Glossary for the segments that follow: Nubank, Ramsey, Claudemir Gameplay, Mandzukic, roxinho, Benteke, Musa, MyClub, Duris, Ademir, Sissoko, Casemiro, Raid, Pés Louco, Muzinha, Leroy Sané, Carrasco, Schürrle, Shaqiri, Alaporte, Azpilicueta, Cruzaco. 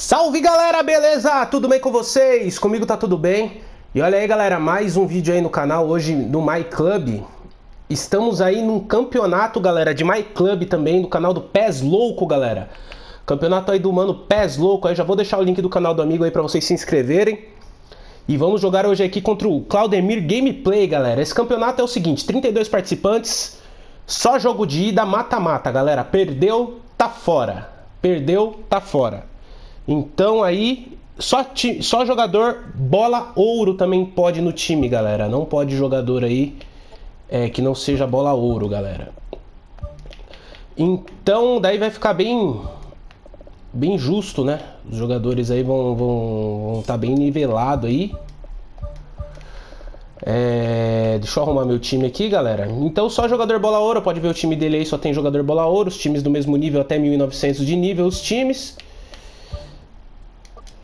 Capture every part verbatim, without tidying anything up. Salve galera, beleza? Tudo bem com vocês? Comigo tá tudo bem. E olha aí galera, mais um vídeo aí no canal hoje do MyClub. Estamos aí num campeonato galera, de MyClub também, do canal do Pés Louco galera. Campeonato aí do mano Pés Louco, aí já vou deixar o link do canal do amigo aí pra vocês se inscreverem. E vamos jogar hoje aqui contra o Claudemir Gameplay galera. Esse campeonato é o seguinte, trinta e dois participantes, só jogo de ida, mata-mata galera. Perdeu, tá fora. Perdeu, tá fora. Então aí, só, ti, só jogador bola ouro também pode no time, galera. Não pode jogador aí é, que não seja bola ouro, galera. Então, daí vai ficar bem, bem justo, né? Os jogadores aí vão estar vão, vão tá bem nivelado aí. É, deixa eu arrumar meu time aqui, galera. Então, só jogador bola ouro. Pode ver o time dele aí, só tem jogador bola ouro. Os times do mesmo nível, até mil e novecentos de nível, os times...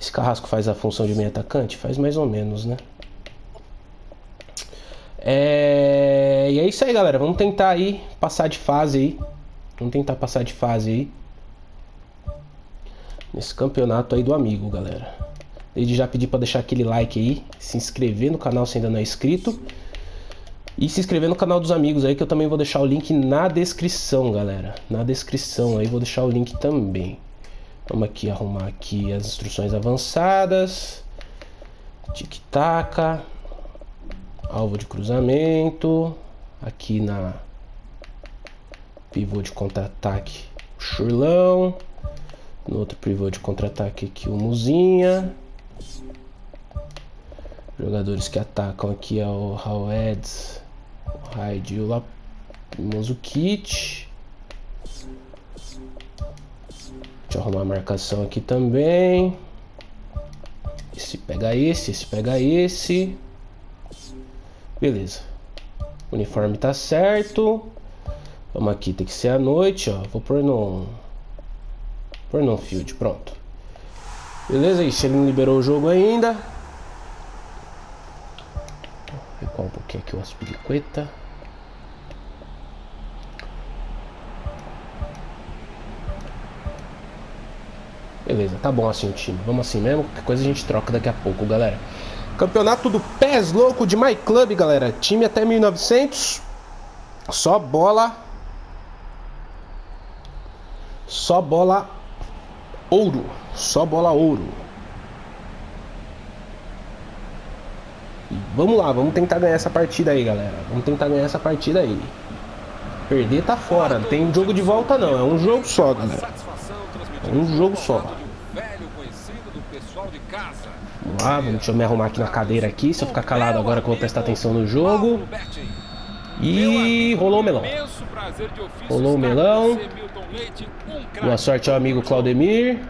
Esse Carrasco faz a função de meio atacante? Faz mais ou menos, né? É... E é isso aí, galera. Vamos tentar aí passar de fase aí. Vamos tentar passar de fase aí. Nesse campeonato aí do amigo, galera. Desde já pedi pra deixar aquele like aí. Se inscrever no canal se ainda não é inscrito. E se inscrever no canal dos amigos aí, que eu também vou deixar o link na descrição, galera. Na descrição aí vou deixar o link também. Vamos aqui arrumar aqui as instruções avançadas. Tic-tac. Alvo de cruzamento. Aqui na pivô de contra-ataque, o Schürrle. No outro pivô de contra-ataque aqui, o Muzinha. Jogadores que atacam aqui é o Raid, o Raid e o Mandzukic. Deixa eu arrumar a marcação aqui também. Esse pega esse, esse pega esse. Beleza. O uniforme tá certo. Vamos aqui, tem que ser à noite, ó. Vou pôr no... Pôr no field, pronto. Beleza, isso, ele não liberou o jogo ainda. Recuar um pouquinho aqui o Azpilicueta. Beleza, tá bom assim o time. Vamos assim mesmo, qualquer coisa a gente troca daqui a pouco, galera. Campeonato do Pés Louco de MyClub, galera. Time até mil e novecentos. Só bola. Só bola ouro. Só bola ouro. E vamos lá, vamos tentar ganhar essa partida aí, galera. Vamos tentar ganhar essa partida aí. Perder tá fora, não tem jogo de volta não. É um jogo só, galera. Um jogo só. Vamos lá, deixa eu me arrumar aqui na cadeira aqui. Se eu ficar calado agora que eu vou prestar atenção no jogo. E rolou o melão. Rolou o melão. Boa sorte ao amigo Claudemir.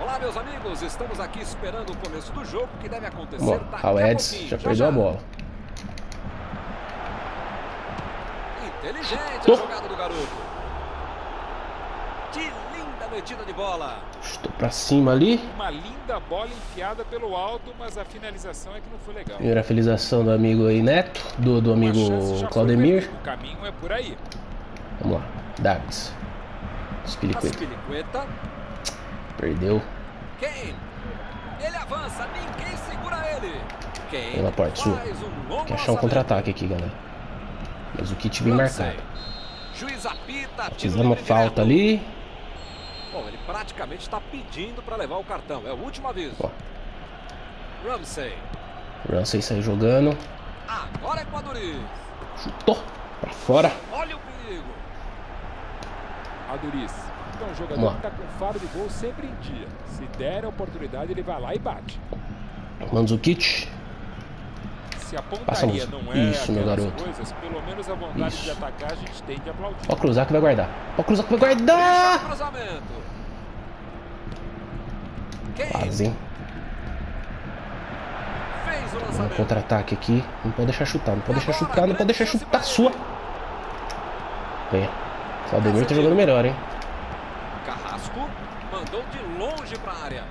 Olá meus amigos, estamos aqui esperando o começo do jogo que deve acontecer. O Edson já perdeu a bola. Inteligente a jogada do garoto. Metida de bola. Estou pra cima ali. Uma linda bola enfiada pelo alto, mas a finalização é que não foi legal. Primeira finalização do amigo aí, Neto, do, do amigo Claudemir. O caminho é por aí. Vamos lá, Dags. Azpilicueta. Perdeu. Kane. Ele avança, ninguém segura ele. Kane. Alaporte, sua. Um quer achar um contra-ataque aqui, galera. Mas o kit bem marcado. Juiz apita, fizemos uma falta ali. Bom, ele praticamente está pedindo para levar o cartão. É o último aviso. Ó. Ramsey. Ramsey sai jogando. Agora é com a Duris. Chutou. Para fora. Olha o perigo. A Duris. Então o jogador que está com faro de gol sempre em dia. Se der a oportunidade, ele vai lá e bate. Mandzukic. Se a pontaria não é isso, meu garoto. Coisas, pelo menos a vontade de atacar, a gente tem de aplaudir. Ó, o Cruzaco vai guardar. Ó, o Cruzaco vai guardar! Quase, hein? Um contra-ataque aqui. Não pode deixar chutar, não pode deixar chutar, não pode deixar chutar a sua. Vem. O Ademir tá jogando melhor, hein? Carrasco mandou de longe pra área.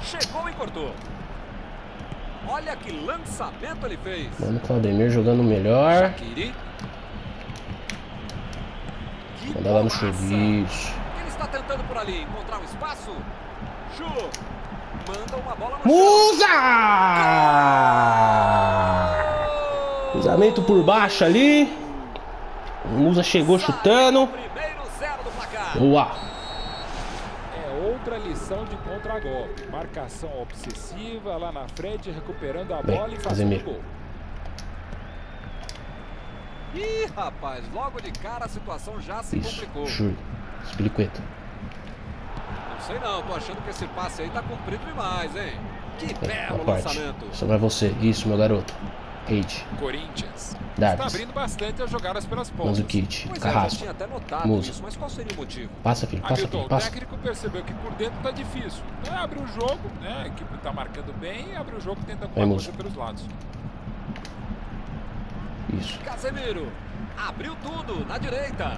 Chegou e cortou. Olha que lançamento ele fez. Mano, Claudemir jogando melhor. Shaqiri. Mandar lá no serviço. Ele está tentando por ali encontrar um espaço. Musa! Cruzamento por baixo ali. O Musa chegou chutando. Boa. Outra lição de contra-golpe. Marcação obsessiva lá na frente, recuperando a Bem, bola e fazendo o gol. Ih, rapaz, logo de cara a situação já se Isso, complicou. Juro. Azpilicueta. Não sei não, tô achando que esse passe aí tá comprido demais, hein? Que belo lançamento. Só vai você. Isso, meu garoto. Raid. Corinthians. Está abrindo bastante as jogadas pelas pontas. Mandzukic, Carrasco, é, Musa. Isso, mas qual seria o motivo? Passa, filho, passa, Hamilton, filho, passa. O técnico percebeu que por dentro tá difícil. Não é abrir o jogo, né? A equipe tá marcando bem, abre o jogo tenta alguma coisa pelos lados. Isso. Casemiro abriu tudo na direita.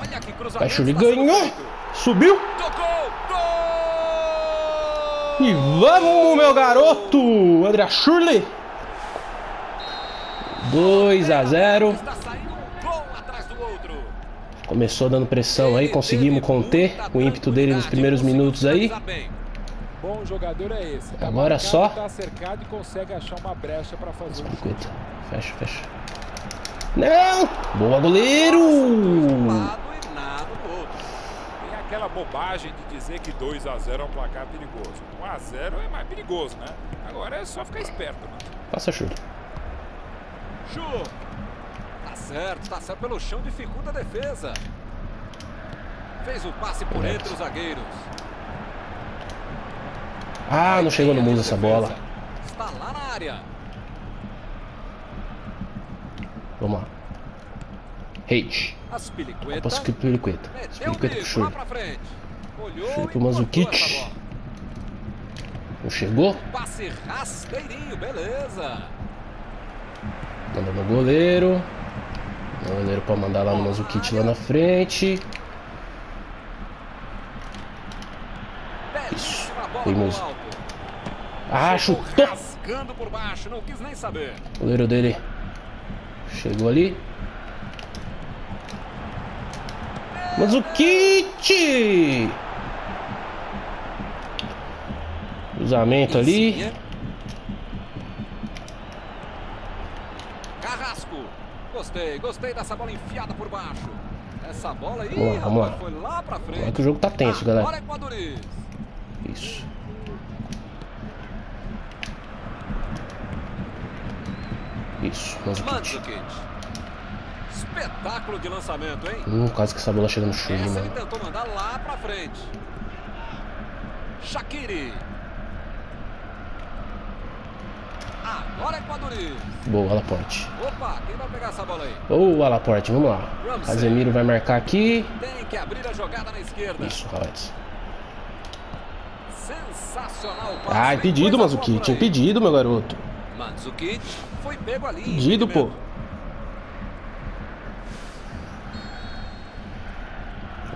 Olha que cruzamento. Schürrle ganhou. Subiu. Tocou. Gol! E vamos, meu garoto. André Schürrle. dois a zero. Começou dando pressão aí, conseguimos conter o ímpeto dele nos primeiros minutos aí. Agora só. Fecha, fecha. Não! Boa, goleiro! Tem aquela bobagem de dizer que dois a zero é um placar perigoso. um a zero é mais perigoso, né? Agora é só ficar esperto, mano. Passa, Schürrle. Tá certo, tá certo pelo chão, dificulta a defesa. Fez o passe por Correto. entre os zagueiros. Ah, não chegou no Musa essa bola. Está lá na área. Vamos lá. Raid. Passa aqui pro Azpilicueta. Azpilicueta puxou. Puxou pro Mandzukic. Não chegou. Passe rasteirinho, beleza. Manda no goleiro. O goleiro para mandar lá no Mandzukic lá na frente. Isso. Foi Musa. Ah, chutou. O goleiro dele chegou ali. Mandzukic. Cruzamento ali. Gostei, gostei dessa bola enfiada por baixo. Essa bola aí, vamos lá, vamos lá. Foi lá pra frente. Agora que o jogo tá tenso, galera. Agora é com a Duris. Isso. Isso, Mandzukic. Espetáculo de lançamento, hein? Hum, quase que essa bola chega no chute, mano. Ele tentou mandar lá pra frente. Shaqiri. Agora é com a Duris. Boa, Alaporte. Opa, quem vai pegar essa bola aí? Boa, Alaporte, vamos lá. Ramsey. Casemiro vai marcar aqui. Tem que abrir a jogada na esquerda. Isso, Raid. Sensacional o passe. Ah, impedido, Mandzukic. Impedido, meu garoto. Mandzukic foi pego ali. Impedido, pô.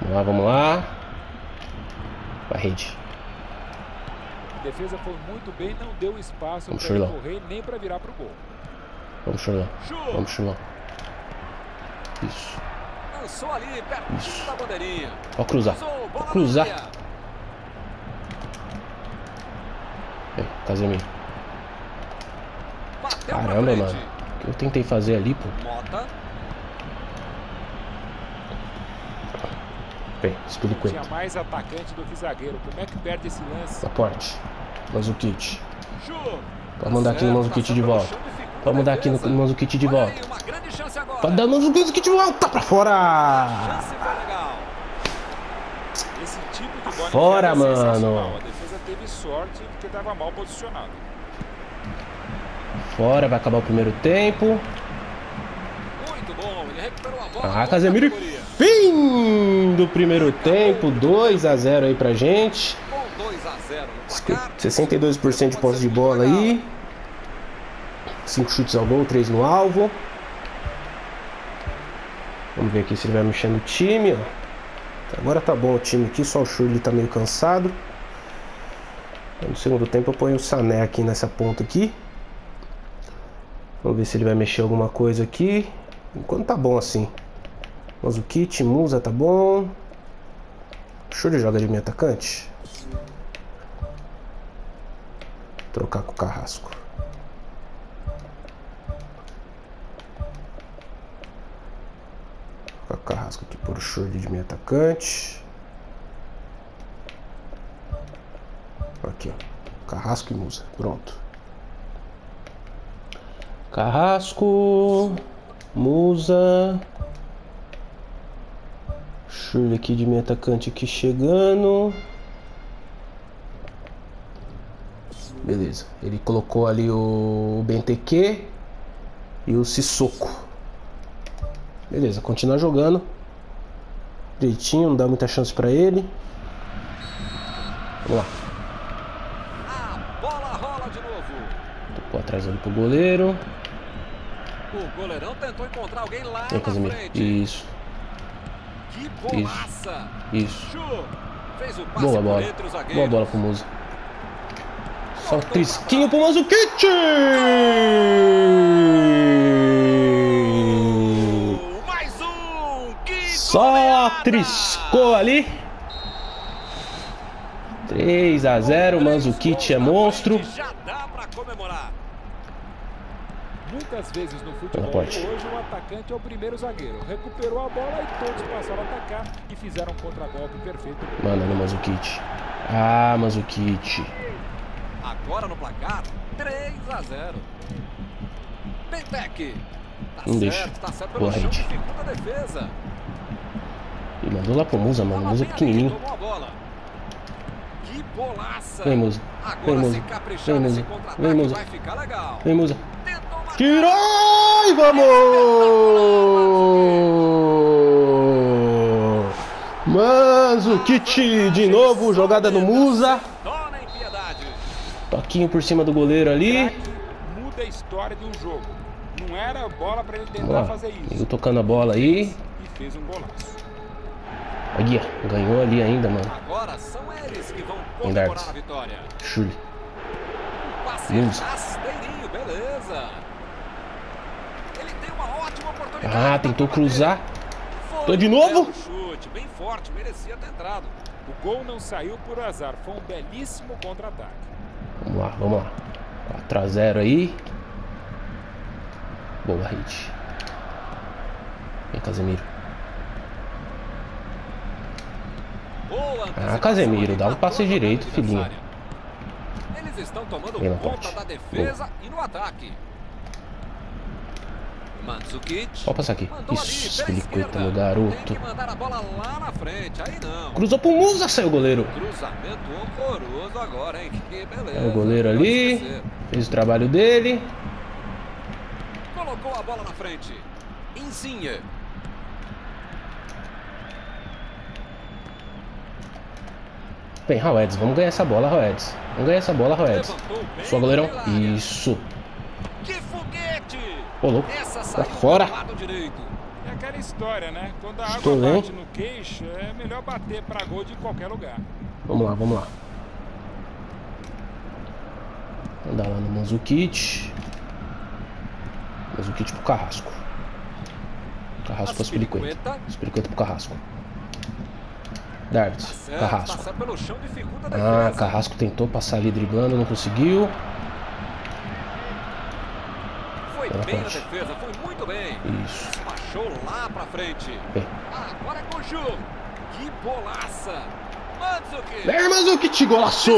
Vamos lá, vamos lá. Vai, Raid. A defesa foi muito bem, não deu espaço para correr nem para virar para o gol. Vamos, Schürrle. Vamos, Schürrle. Isso. Lançou ali, pertinho da bandeirinha. Ó, cruzar. Ó, cruzar. É, Casemiro. Caramba, mano. O que eu tentei fazer ali, pô? Mota. Bem, Azpilicueta. Tinha mais atacante do que zagueiro. Como é que perde esse lance? Alaporte. Mandzukic. Pode mandar aqui no Mandzukic de volta. Pode mandar aqui no Mandzukic de volta. Pode dar no Mandzukic de volta. Pra fora! Fora, mano. A defesa teve sorte porque estava mal posicionado. Fora, vai acabar o primeiro tempo. Ah, Casemiro, fim do primeiro tempo, dois a zero aí pra gente. sessenta e dois por cento de posse de bola aí. cinco chutes ao gol, três no alvo. Vamos ver aqui se ele vai mexer no time. Ó. Agora tá bom o time aqui, só o Schürrle tá meio cansado. No segundo tempo eu ponho o Sané aqui nessa ponta aqui. Vamos ver se ele vai mexer alguma coisa aqui. Enquanto tá bom assim. Mandzukic, Musa tá bom. Schürrle joga de meio atacante. Trocar com o Carrasco. Trocar com o Carrasco aqui por o Schürrle de meio atacante. Aqui, ó. Carrasco e Musa. Pronto. Carrasco. Musa. Schürrle aqui de meio atacante aqui chegando. Beleza, ele colocou ali o Benteke e o Sissoko. Beleza, continuar jogando direitinho, não dá muita chance pra ele. Vamos lá. A bola rola de novo. Tocou atrás ali pro goleiro. O goleirão tentou encontrar alguém lá na frente. Isso. Que golaça. Isso. Fez o passe boa bola. Boa bola pro Musa. Só um trisquinho pro Mandzukic! Mais um! Que só triscou ali. três a zero, o Mandzukic é monstro. Já dá pra comemorar. Muitas vezes no futebol hoje o atacante é o primeiro zagueiro. Recuperou a bola e todos passaram a atacar e fizeram um contragolpe perfeito. Manda no Mandzukic. Ah, Mandzukic. Agora no placar, três a zero. Benteke. Tá não certo, deixa. Tá certo pelo chão, dificulta a defesa. Ele mandou lá pro Musa, mano. Musa é pequenininho. A bola. Que bolaça. Vem, Musa. Agora Vem, Musa. Se Vem, Musa. Vem, Musa. Vai ficar legal. Vem, Musa. Tirou e vamos! Mandzukic de novo, jogada no Musa. Toquinho por cima do goleiro ali. Muda a história de um jogo. Não era bola pra ele tentar fazer isso. Ele tocando a bola aí. E fez um golaço. Aqui, ó. Ganhou ali ainda, mano. Agora são eles que vão comemorar a vitória. Schürrle. Beleza. Ele tem uma ótima oportunidade. Ah, tentou cruzar. Tô de novo. Chute, bem forte, merecia ter entrado. O gol não saiu por azar. Foi um belíssimo contra-ataque. Vamos lá, vamos lá. quatro a zero aí. Boa, Raid. Vem, Casemiro. Ah, Casemiro, dá um passe direito, filhinho. Eles estão tomando conta da defesa e no ataque. Mandzukic. Pode passar aqui. Isso, Azpilicueta, meu garoto. Cruzou pro Musa, saiu o goleiro. Cruzamento horroroso agora, hein? Que beleza. É o goleiro ali. Fez o trabalho dele. Colocou a bola na frente. Muzinha. Bem, Raid, vamos ganhar essa bola, Raid. Vamos ganhar essa bola, Raid. Só goleirão. Isso. Que foguete! Olô, tá fora. É aquela história, né? Quando a água bate no queixo, é melhor bater pra gol de qualquer lugar. Vamos lá, vamos lá. Andar lá no Mandzukic. Mandzukic pro Carrasco. Carrasco pra Azpilicueta. Azpilicueta pro Carrasco. Darts, Carrasco. Ah, Carrasco tentou passar ali driblando, não conseguiu. Bem na defesa, foi muito bem. Isso. Baixou lá pra frente. Bem. Agora é com o Ju. Que bolaça. Mandzukic. Bem, Mandzukic, golaço.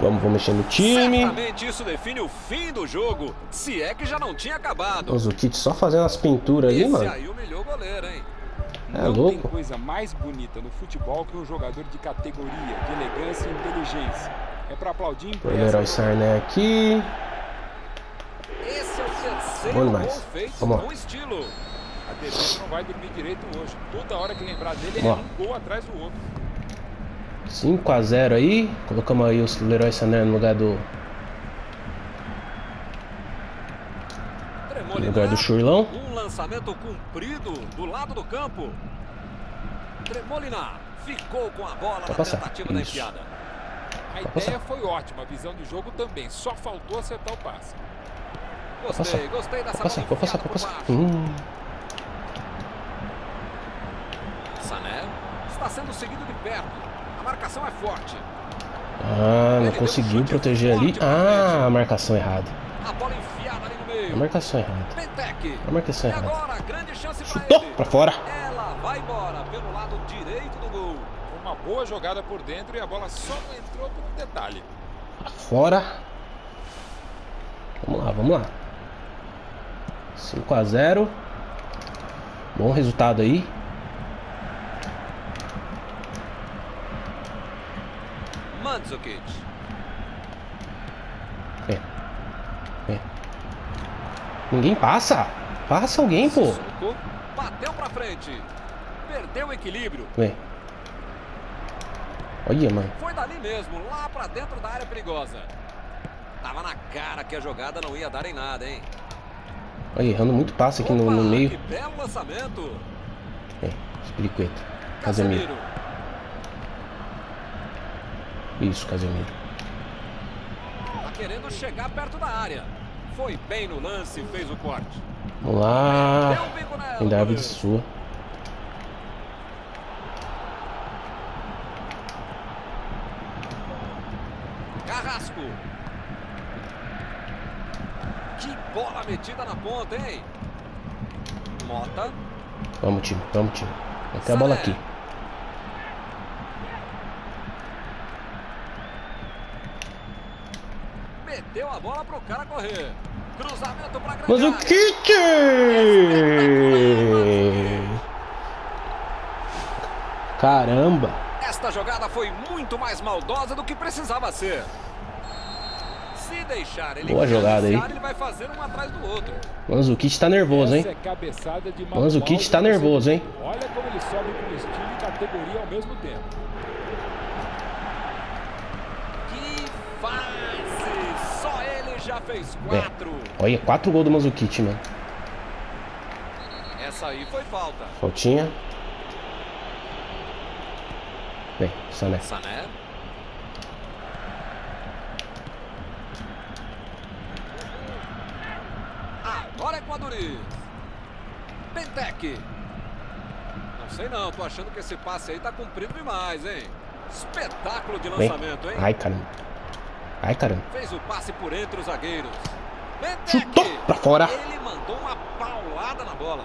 Vamos, vamos mexer no time. Certamente isso define o fim do jogo, se é que já não tinha acabado. Mandzukic só fazendo as pinturas aí, mano. Esse aí humilhou o goleiro, hein? É não louco. Tem coisa mais bonita no futebol que um jogador de categoria, de elegância e inteligência. É pra aplaudir em pé. Leroy Sané aqui. Esse é o terceiro gol feito com estilo. A defesa não vai dormir direito hoje. Toda hora que lembrar dele, ele é um gol atrás do outro. cinco a zero aí. Colocamos aí o Leroy Sané no lugar do... No lugar do Schürrlão. Um lançamento cumprido do lado do campo. Tremolinar ficou com a bola na tentativa da enfiada. A ideia foi ótima, a visão de jogo também. Só faltou acertar o passe. Gostei, gostei dessa bola. Vou passar, vou passar, vou passar. Sané. sendo seguido de perto. A marcação é forte. Ah, não conseguiu proteger ali. Ah, a marcação errada. A bola enfiada ali no meio. A marcação errada. A marcação errada. Chutou pra fora. Ela vai embora pelo lado direito do gol. Uma boa jogada por dentro e a bola só não entrou por um detalhe. Pra fora. Vamos lá, vamos lá. cinco a zero. Bom resultado aí. Mandzukic. É. É. Ninguém passa. Passa alguém, pô. Sissoko bateu pra frente. Perdeu o equilíbrio. É. Olha, mano. Foi dali mesmo, lá pra dentro da área perigosa. Tava na cara que a jogada não ia dar em nada, hein? Olha, errando muito passe aqui. Opa, no, no meio. Que belo lançamento. É, Azpilicueta. Casemiro. Casemiro. Isso, Casemiro. Tá querendo chegar perto da área. Foi bem no lance, fez o corte. Vamos lá. Ainda abre de sua. Carrasco. Que bola metida na ponta, hein? Mota. Vamos, time, vamos, time. Vai ter a bola aqui. Deu a bola pro cara correr. Cruzamento pra grande. Mas o Kit! Caramba! Esta jogada foi muito mais maldosa do que precisava ser. Se deixar ele. Boa jogada aí. Ele vai fazer um atrás do outro. Mandzukic tá nervoso, hein? É Mandzukic tá nervoso, hein? Olha como ele sobe com estilo e categoria ao mesmo tempo. Que fase! Já fez quatro. É. Olha, quatro gols do Mandzukic, mano. Essa aí foi falta. Faltinha. Bem, Sané. Sané. Agora é com a Duris. Benteke. Não sei não, tô achando que esse passe aí tá cumprido demais, hein? Espetáculo de lançamento, hein? Ai, caramba. Ai, caramba. Fez o passe por entre os zagueiros. Benteke. Chutou pra fora. Ele mandou uma paulada na bola.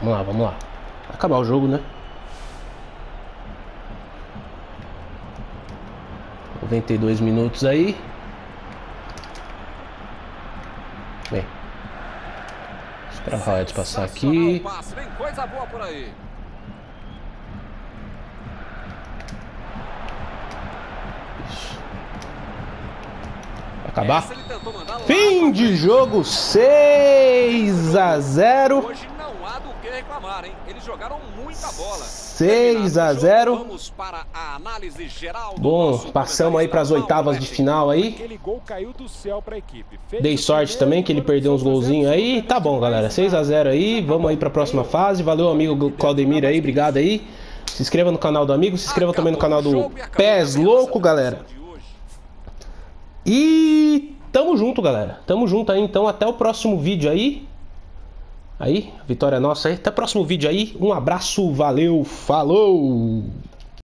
Vamos lá, vamos lá. Vai acabar o jogo, né? noventa e dois minutos aí. Bem. Espera o Raid passar aqui. Passe. Vem coisa boa por aí. Acabar. Fim de jogo, seis a zero. Hoje não há do que reclamar, hein? Eles jogaram muita bola. seis a zero. Vamos para a análise geral do Bom, passamos aí para as oitavas de final aí. Aquele gol caiu do céu para a equipe. Dei sorte também que ele perdeu uns golzinhos aí. Tá bom, galera. seis a zero aí. Vamos aí para a próxima fase. Valeu, amigo Claudemir aí. Obrigado aí. Se inscreva no canal do amigo. Se inscreva também no canal do Pés Louco, galera. E tamo junto, galera. Tamo junto aí, então. Até o próximo vídeo aí. Aí, vitória nossa aí. Até o próximo vídeo aí. Um abraço, valeu, falou!